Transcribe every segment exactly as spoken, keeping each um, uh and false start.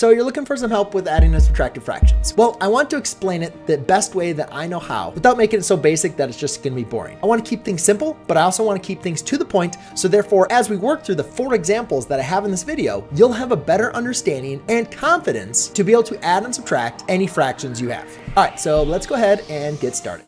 So you're looking for some help with adding and subtracting fractions. Well, I want to explain it the best way that I know how without making it so basic that it's just gonna be boring. I want to keep things simple, but I also want to keep things to the point. So therefore, as we work through the four examples that I have in this video, you'll have a better understanding and confidence to be able to add and subtract any fractions you have. All right, so let's go ahead and get started.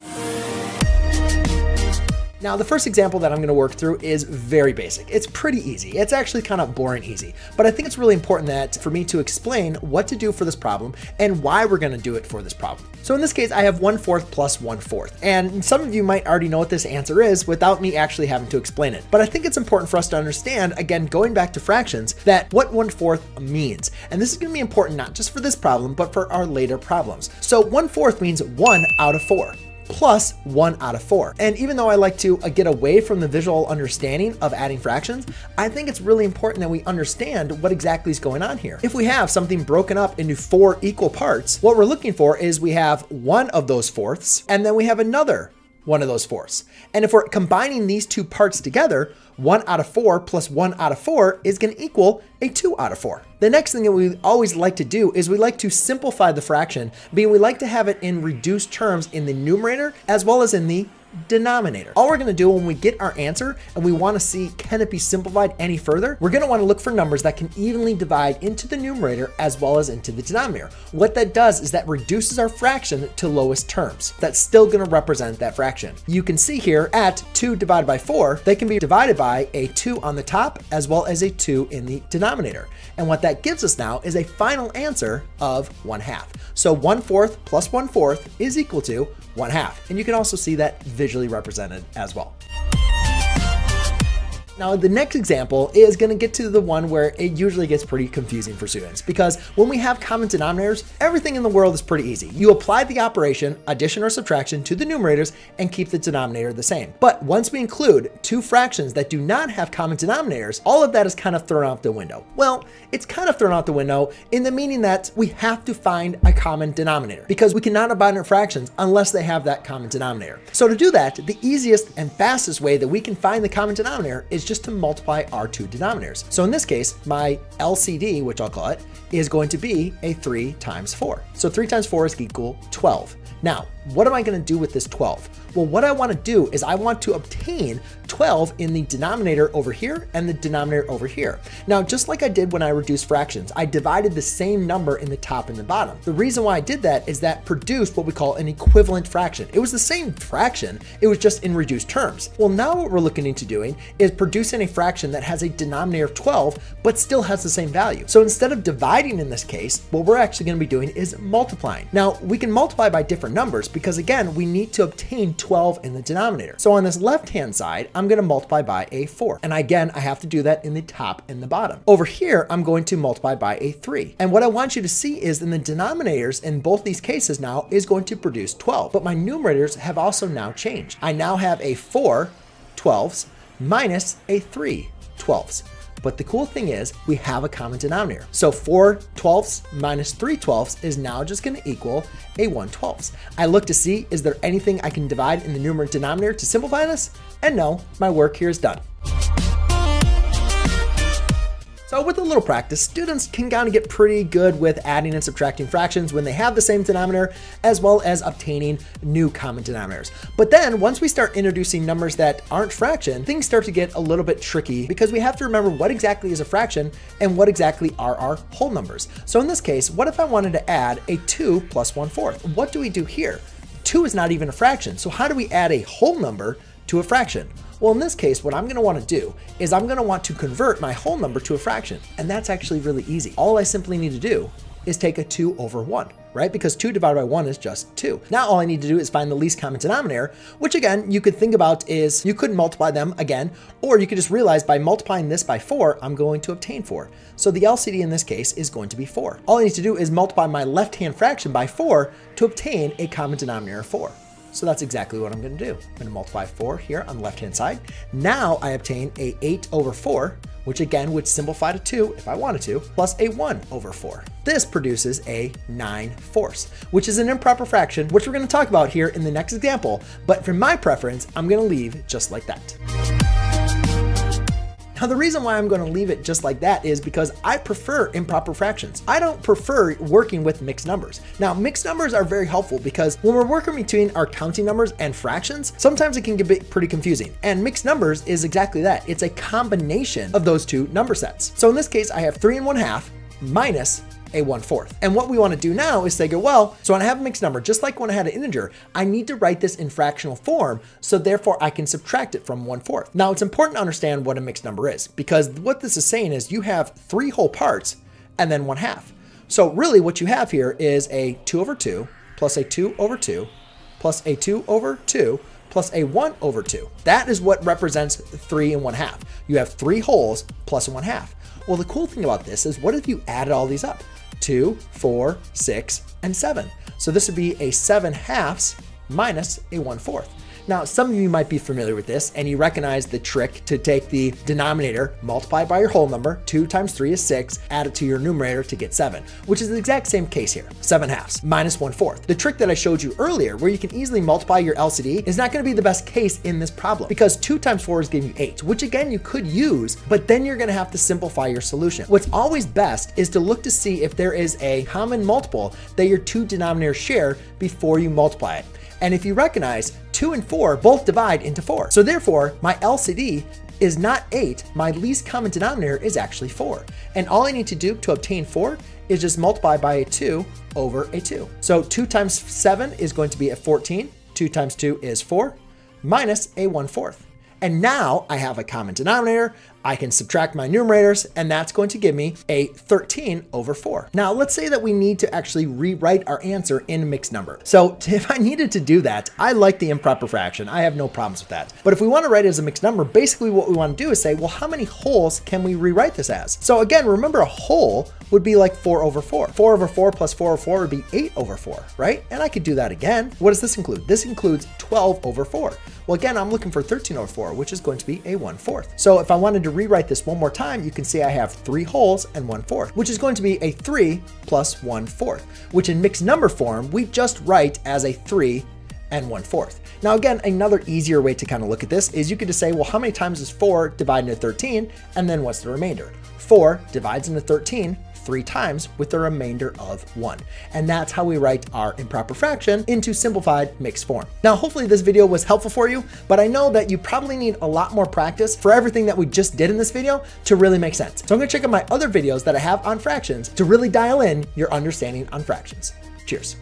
Now, the first example that I'm gonna work through is very basic. It's pretty easy. It's actually kind of boring easy, but I think it's really important that for me to explain what to do for this problem and why we're gonna do it for this problem. So in this case, I have one fourth plus one fourth. And some of you might already know what this answer is without me actually having to explain it. But I think it's important for us to understand, again, going back to fractions, that what one fourth means. And this is gonna be important not just for this problem, but for our later problems. So one fourth means one out of four. Plus one out of four. And even though I like to get away from the visual understanding of adding fractions, I think it's really important that we understand what exactly is going on here. If we have something broken up into four equal parts, what we're looking for is we have one of those fourths, and then we have another one of those fourths. And if we're combining these two parts together, one out of four plus one out of four is gonna equal a two out of four. The next thing that we always like to do is we like to simplify the fraction, being we like to have it in reduced terms in the numerator as well as in the denominator. All we're gonna do when we get our answer and we wanna see, can it be simplified any further? We're gonna wanna look for numbers that can evenly divide into the numerator as well as into the denominator. What that does is that reduces our fraction to lowest terms. That's still gonna represent that fraction. You can see here at two divided by four, they can be divided by a two on the top as well as a two in the denominator. And what that gives us now is a final answer of one half. So one fourth plus one fourth is equal to one half. And you can also see that visually represented as well. Now, the next example is gonna get to the one where it usually gets pretty confusing for students, because when we have common denominators, everything in the world is pretty easy. You apply the operation, addition or subtraction, to the numerators and keep the denominator the same. But once we include two fractions that do not have common denominators, all of that is kind of thrown out the window. Well, it's kind of thrown out the window in the meaning that we have to find a common denominator, because we cannot abandon fractions unless they have that common denominator. So to do that, the easiest and fastest way that we can find the common denominator is just just to multiply our two denominators. So in this case, my L C D, which I'll call it, is going to be a three times four. So three times four is equal twelve. Now, what am I gonna do with this twelve? Well, what I wanna do is I want to obtain twelve in the denominator over here and the denominator over here. Now, just like I did when I reduced fractions, I divided the same number in the top and the bottom. The reason why I did that is that produced what we call an equivalent fraction. It was the same fraction, it was just in reduced terms. Well, now what we're looking into doing is producing a fraction that has a denominator of twelve, but still has the same value. So instead of dividing in this case, what we're actually gonna be doing is multiplying. Now, we can multiply by different numbers, because again, we need to obtain twelve in the denominator. So on this left-hand side, I'm gonna multiply by a four. And again, I have to do that in the top and the bottom. Over here, I'm going to multiply by a three. And what I want you to see is in the denominators in both these cases now is going to produce twelve, but my numerators have also now changed. I now have a four twelves minus a three twelves. But the cool thing is we have a common denominator. So four twelfths minus three twelfths is now just gonna equal a one twelfths. I look to see, is there anything I can divide in the numerator and denominator to simplify this? And no, my work here is done. So with a little practice, students can kind of get pretty good with adding and subtracting fractions when they have the same denominator, as well as obtaining new common denominators. But then once we start introducing numbers that aren't fraction, things start to get a little bit tricky, because we have to remember what exactly is a fraction and what exactly are our whole numbers. So in this case, what if I wanted to add a two plus one fourth? What do we do here? Two is not even a fraction. So how do we add a whole number to a fraction? Well, in this case, what I'm gonna wanna do is I'm gonna want to convert my whole number to a fraction. And that's actually really easy. All I simply need to do is take a two over one, right? Because two divided by one is just two. Now all I need to do is find the least common denominator, which again, you could think about is you could multiply them again, or you could just realize by multiplying this by four, I'm going to obtain four. So the L C D in this case is going to be four. All I need to do is multiply my left-hand fraction by four to obtain a common denominator of four. So that's exactly what I'm gonna do. I'm gonna multiply four here on the left-hand side. Now I obtain a eight over four, which again would simplify to two if I wanted to, plus a one over four. This produces a nine fourths, which is an improper fraction, which we're gonna talk about here in the next example. But for my preference, I'm gonna leave just like that. Now, the reason why I'm going to leave it just like that is because I prefer improper fractions. I don't prefer working with mixed numbers. Now, mixed numbers are very helpful because when we're working between our counting numbers and fractions, sometimes it can get pretty confusing. And mixed numbers is exactly that. It's a combination of those two number sets. So in this case, I have three and one half minus a one fourth. And what we want to do now is say, go, well, so when I have a mixed number, just like when I had an integer, I need to write this in fractional form. So therefore I can subtract it from one fourth. Now it's important to understand what a mixed number is, because what this is saying is you have three whole parts and then one half. So really what you have here is a two over two plus a two over two plus a two over two plus a one over two. That is what represents three and one half. You have three wholes plus one half. Well, the cool thing about this is what if you added all these up? Two, four, six, and seven. So this would be a seven halves minus a one fourth. Now, some of you might be familiar with this and you recognize the trick to take the denominator, multiply by your whole number, two times three is six, add it to your numerator to get seven, which is the exact same case here, seven halves minus one fourth. The trick that I showed you earlier where you can easily multiply your L C D is not gonna be the best case in this problem because two times four is giving you eight, which again, you could use, but then you're gonna have to simplify your solution. What's always best is to look to see if there is a common multiple that your two denominators share before you multiply it. And if you recognize, two and four both divide into four. So therefore, my L C D is not eight. My least common denominator is actually four. And all I need to do to obtain four is just multiply by a two over a two. So two times seven is going to be a fourteen. Two times two is four minus a one fourth. And now I have a common denominator. I can subtract my numerators and that's going to give me a thirteen over four. Now let's say that we need to actually rewrite our answer in a mixed number. So if I needed to do that, I like the improper fraction. I have no problems with that. But if we want to write it as a mixed number, basically what we want to do is say, well, how many wholes can we rewrite this as? So again, remember a whole would be like four over four. Four over four plus four over four would be eight over four, right? And I could do that again. What does this include? This includes twelve over four. Well, again, I'm looking for thirteen over four, which is going to be a one fourth. So if I wanted to rewrite this one more time, you can see I have three wholes and one fourth, which is going to be a three plus one fourth, which in mixed number form, we just write as a three and one fourth. Now, again, another easier way to kind of look at this is you could just say, well, how many times is four divided into thirteen? And then what's the remainder? Four divides into thirteen three times with the remainder of one. And that's how we write our improper fraction into simplified mixed form. Now, hopefully this video was helpful for you, but I know that you probably need a lot more practice for everything that we just did in this video to really make sense. So I'm gonna check out my other videos that I have on fractions to really dial in your understanding on fractions. Cheers.